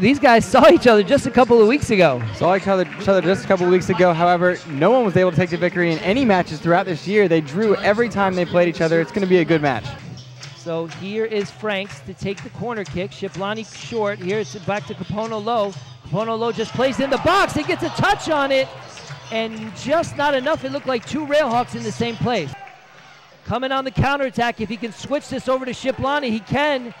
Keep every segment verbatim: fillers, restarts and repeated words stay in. these guys saw each other just a couple of weeks ago. Saw each other, each other just a couple of weeks ago. However, no one was able to take the victory in any matches throughout this year. They drew every time they played each other. It's going to be a good match. So here is Franks to take the corner kick. Shiplani short. Here's back to Capono Low. Capono Low just plays in the box. He gets a touch on it. And just not enough. It looked like two Railhawks in the same place. Coming on the counterattack. If he can switch this over to Shiplani, he can.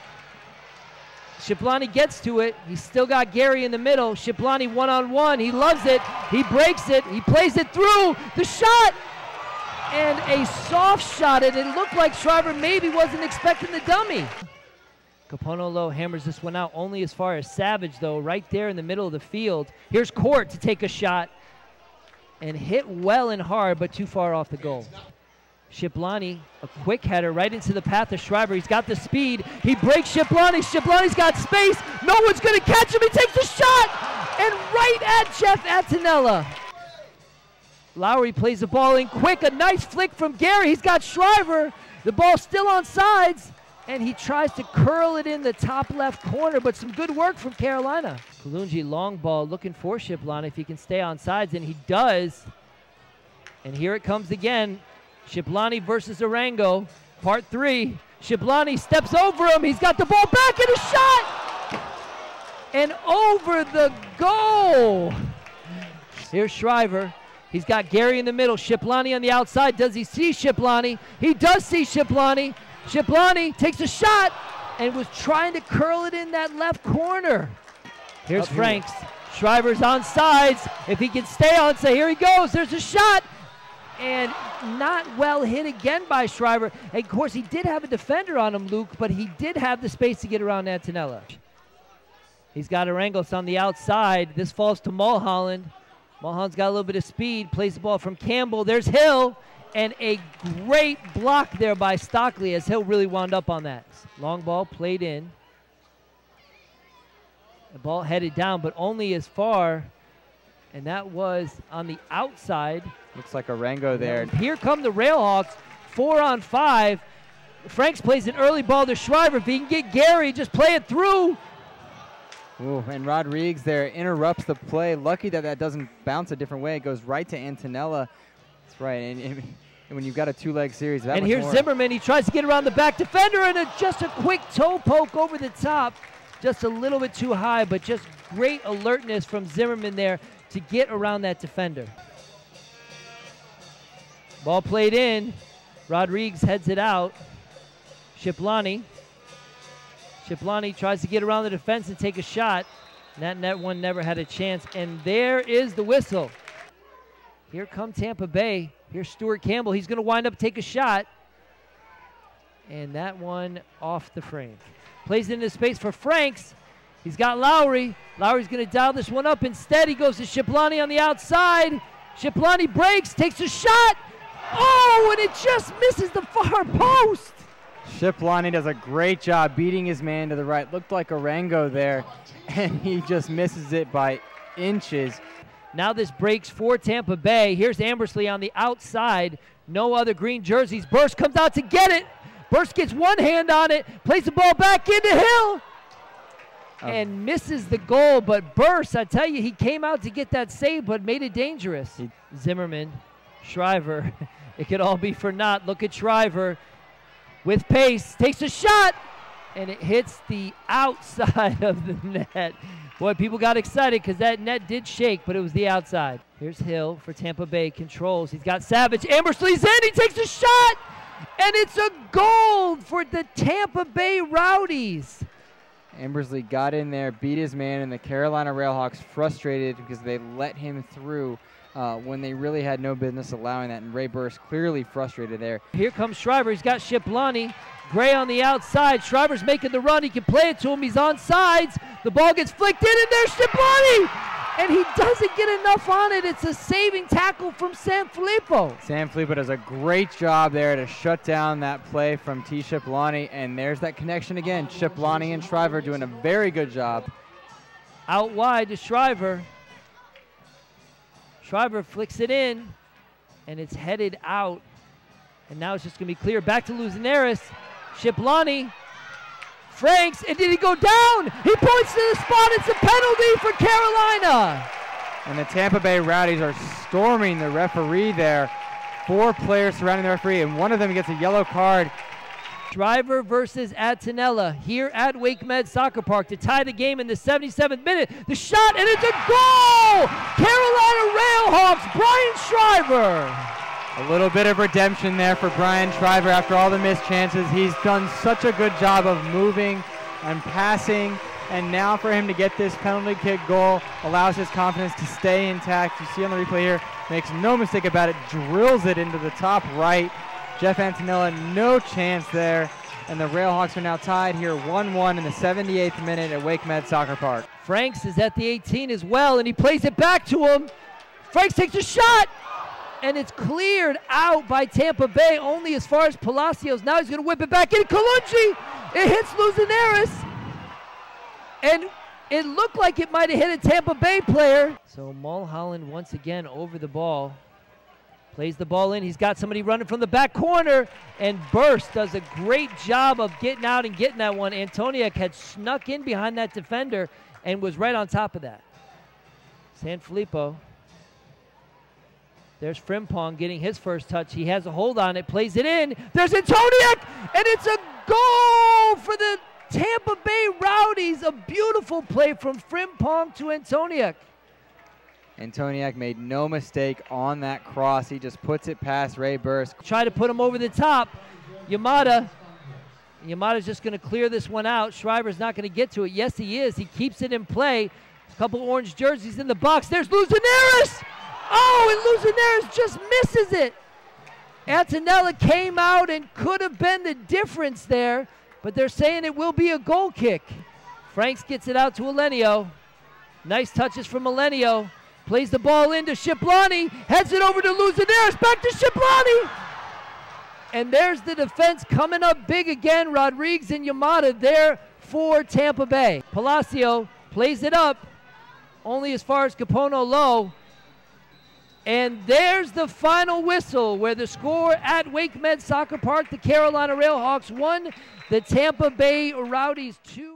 Shiplani gets to it. He's still got Gary in the middle. Shiplani one-on-one. He loves it. He breaks it. He plays it through. The shot! And a soft shot. And it looked like Shriver maybe wasn't expecting the dummy. Capono Low hammers this one out only as far as Savage, though, right there in the middle of the field. Here's Court to take a shot. And hit well and hard, but too far off the goal. Shiplani, a quick header right into the path of Shriver. He's got the speed. He breaks Shiplani. Shiplani's got space. No one's going to catch him. He takes a shot. And right at Jeff Attanella. Lowry plays the ball in quick. A nice flick from Gary. He's got Shriver. The ball still on sides. And he tries to curl it in the top left corner, but some good work from Carolina. Kalunji, long ball, looking for Shiplani if he can stay on sides, and he does. And here it comes again. Shiplani versus Arango, part three. Shiplani steps over him. He's got the ball back and a shot! And over the goal. Here's Shriver. He's got Gary in the middle. Shiplani on the outside. Does he see Shiplani? He does see Shiplani. Shiplani takes a shot and was trying to curl it in that left corner. Here's here. Franks. Shriver's on sides. If he can stay on, so here he goes. There's a shot. And not well hit again by Shriver. And of course, he did have a defender on him, Luke, but he did have the space to get around Antonella. He's got Arangos on the outside. This falls to Mulholland. Mulholland's got a little bit of speed. Plays the ball from Campbell. There's Hill. And a great block there by Stockley as Hill really wound up on that. Long ball played in. The ball headed down, but only as far. And that was on the outside. Looks like Arango there. Here come the Railhawks, four on five. Franks plays an early ball to Shriver. If he can get Gary, just play it through. Ooh, and Rodriguez there interrupts the play. Lucky that that doesn't bounce a different way. It goes right to Antonella. That's right, and, and when you've got a two-leg series, that and here's more. Zimmerman. He tries to get around the back defender, and a, just a quick toe poke over the top, just a little bit too high, but just great alertness from Zimmerman there to get around that defender. Ball played in. Rodriguez heads it out. Shiplani. Shiplani tries to get around the defense and take a shot. And that net one never had a chance, and there is the whistle. Here come Tampa Bay. Here's Stuart Campbell. He's going to wind up, take a shot. And that one off the frame. Plays into space for Franks. He's got Lowry. Lowry's going to dial this one up. Instead, he goes to Shiplani on the outside. Shiplani breaks, takes a shot. Oh, and it just misses the far post. Shiplani does a great job beating his man to the right. Looked like Arango there. And he just misses it by inches. Now this breaks for Tampa Bay. Here's Ambersley on the outside. No other green jerseys. Burst comes out to get it. Burst gets one hand on it. Plays the ball back into Hill. Um, and misses the goal. But Burst, I tell you, he came out to get that save, but made it dangerous. He, Zimmerman, Shriver. It could all be for naught. Look at Shriver with pace. Takes a shot. And it hits the outside of the net. Boy, people got excited because that net did shake, but it was the outside. Here's Hill for Tampa Bay. Controls. He's got Savage. Ambersley's in. He takes a shot. And it's a goal for the Tampa Bay Rowdies. Ambersley got in there, beat his man, and the Carolina Railhawks frustrated because they let him through uh, when they really had no business allowing that. And Ray Burst clearly frustrated there. Here comes Shriver. He's got Shiplani. Gray on the outside. Shriver's making the run. He can play it to him. He's on sides. The ball gets flicked in, and there's Shiplani! And he doesn't get enough on it. It's a saving tackle from Sanfilippo. Sanfilippo does a great job there to shut down that play from T. Shiplani. And there's that connection again. Shiplani and Shriver doing a very good job. Out wide to Shriver. Shriver flicks it in, and it's headed out. And now it's just going to be clear. Back to Luzenaris. Shiplani Franks, and did he go down? He points to the spot. It's a penalty for Carolina. And the Tampa Bay Rowdies are storming the referee there. Four players surrounding the referee, and one of them gets a yellow card. Shriver versus Antonella here at WakeMed Soccer Park to tie the game in the seventy-seventh minute. The shot, and it's a goal! Carolina Railhawks, Brian Shriver. A little bit of redemption there for Brian Shriver after all the missed chances. He's done such a good job of moving and passing, and now for him to get this penalty kick goal allows his confidence to stay intact. You see on the replay here, makes no mistake about it, drills it into the top right. Jeff Antonella, no chance there, and the Railhawks are now tied here one one in the seventy-eighth minute at WakeMed Soccer Park. Franks is at the eighteen as well, and he plays it back to him. Franks takes a shot, and it's cleared out by Tampa Bay, only as far as Palacios. Now he's going to whip it back in. Kalunji, it hits Luzonaris, and it looked like it might have hit a Tampa Bay player. So Mulholland once again over the ball. Plays the ball in, he's got somebody running from the back corner, and Burst does a great job of getting out and getting that one. Antoniuk had snuck in behind that defender and was right on top of that. Sanfilippo, there's Frimpong getting his first touch. He has a hold on it, plays it in. There's Antoniuk, and it's a goal for the Tampa Bay Rowdies. A beautiful play from Frimpong to Antoniuk. Antoniuk made no mistake on that cross. He just puts it past Ray Burst. Try to put him over the top. Yamada. Yamada's just going to clear this one out. Shriver's not going to get to it. Yes, he is. He keeps it in play. A couple orange jerseys in the box. There's Luzonaris. Oh, and Luzonaris just misses it. Antonella came out and could have been the difference there, but they're saying it will be a goal kick. Franks gets it out to Alenio. Nice touches from Alenio. Plays the ball into Shiplani, heads it over to Luzonaris, back to Shiplani! And there's the defense coming up big again. Rodriguez and Yamada there for Tampa Bay. Palacio plays it up, only as far as Capono low. And there's the final whistle, where the score at WakeMed Soccer Park, the Carolina Railhawks one, the Tampa Bay Rowdies two.